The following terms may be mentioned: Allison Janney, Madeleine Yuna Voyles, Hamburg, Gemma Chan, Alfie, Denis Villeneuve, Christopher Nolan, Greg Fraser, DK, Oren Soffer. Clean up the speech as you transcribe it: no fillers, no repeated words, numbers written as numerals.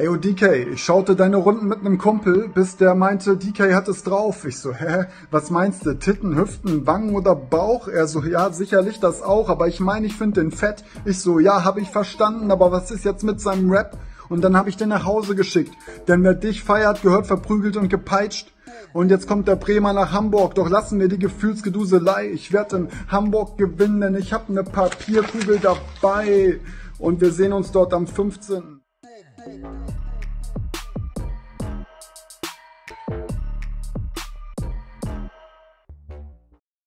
ey, oh DK, ich schaute deine Runden mit einem Kumpel, bis der meinte, DK hat es drauf. Ich so, hä, was meinst du, Titten, Hüften, Wangen oder Bauch? Er so, ja, sicherlich das auch, aber ich meine, ich finde den fett. Ich so, ja, habe ich verstanden, aber was ist jetzt mit seinem Rap? Und dann habe ich den nach Hause geschickt, denn wer dich feiert, gehört verprügelt und gepeitscht. Und jetzt kommt der Bremer nach Hamburg, doch lassen wir die Gefühlsgeduselei. Ich werde in Hamburg gewinnen, denn ich habe eine Papierkugel dabei. Und wir sehen uns dort am 15.